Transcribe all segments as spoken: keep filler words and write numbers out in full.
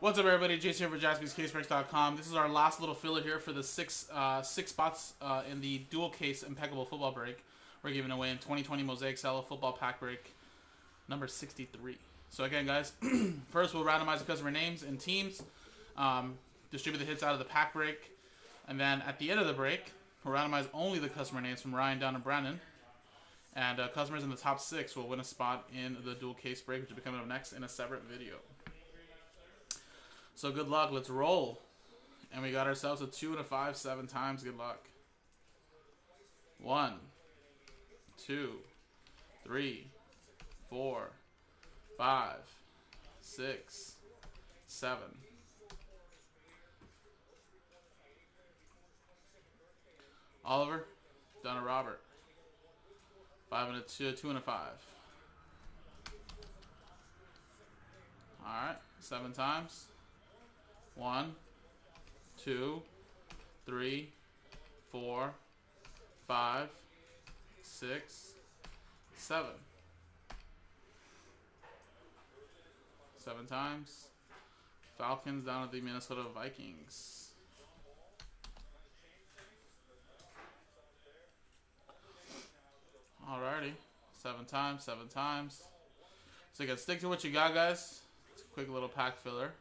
What's up, everybody? Jason here for Jaspys Case Breaks dot com. This is our last little filler here for the six uh, six spots uh, in the dual case impeccable football break. We're giving away in twenty twenty Mosaic Cello football pack break number sixty-three. So again, guys, first we'll randomize the customer names and teams, um, distribute the hits out of the pack break, and then at the end of the break, we'll randomize only the customer names from Ryan down to Brandon. And uh, customers in the top six will win a spot in the dual case break, which will be coming up next in a separate video. So good luck. Let's roll. And we got ourselves a two and a five seven times. Good luck. One, two, three, four, five, six, seven. Oliver, Donna Robert. Five and a two, two and a five. All right, seven times. One, two, three, four, five, six, seven. Seven times. Falcons down at the Minnesota Vikings. Alrighty, seven times, seven times. So again, stick to what you got, guys. It's a quick little pack filler.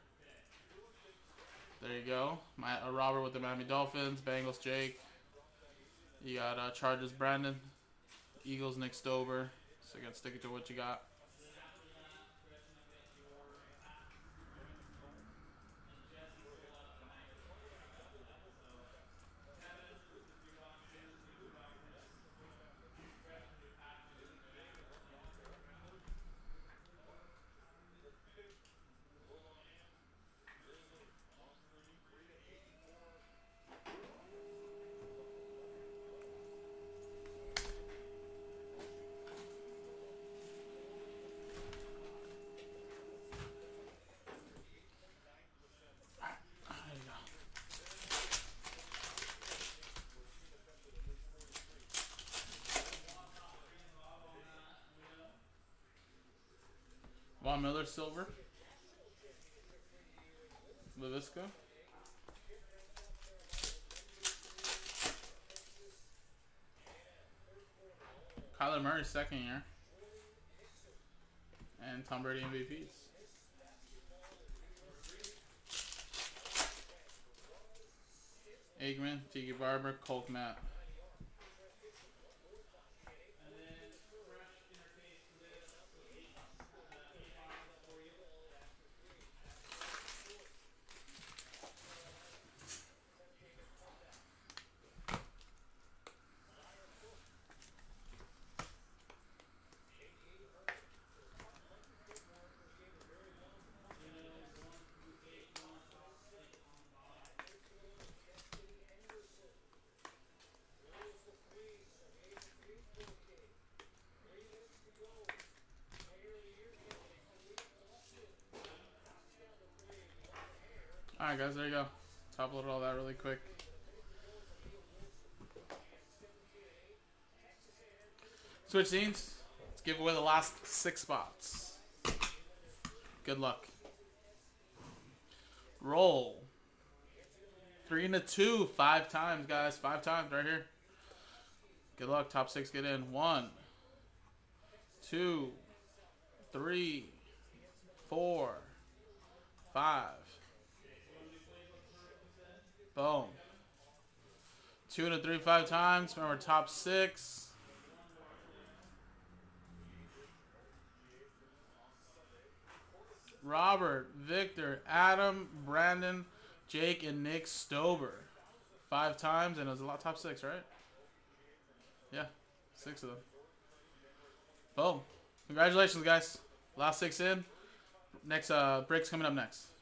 There you go. My uh, Robert with the Miami Dolphins, Bengals Jake. You got uh, Chargers Brandon, Eagles Nick Stover. So again, stick it to what you got. Von Miller, silver. LaVisca. Kyler Murray, second year. And Tom Brady M V Ps. Aikman, Tiki Barber, Colt Matt. Alright, guys, there you go. Top loaded all that really quick. Switch scenes. Let's give away the last six spots. Good luck. Roll. Three and a two. Five times, guys. Five times right here. Good luck. Top six get in. One, two, three, four, five. Boom. Two and a three, five times. Remember, top six. Robert, Victor, Adam, Brandon, Jake, and Nick Stover. Five times, and it was a lot top six, right? Yeah, six of them. Boom. Congratulations, guys. Last six in. Next uh, break's coming up next.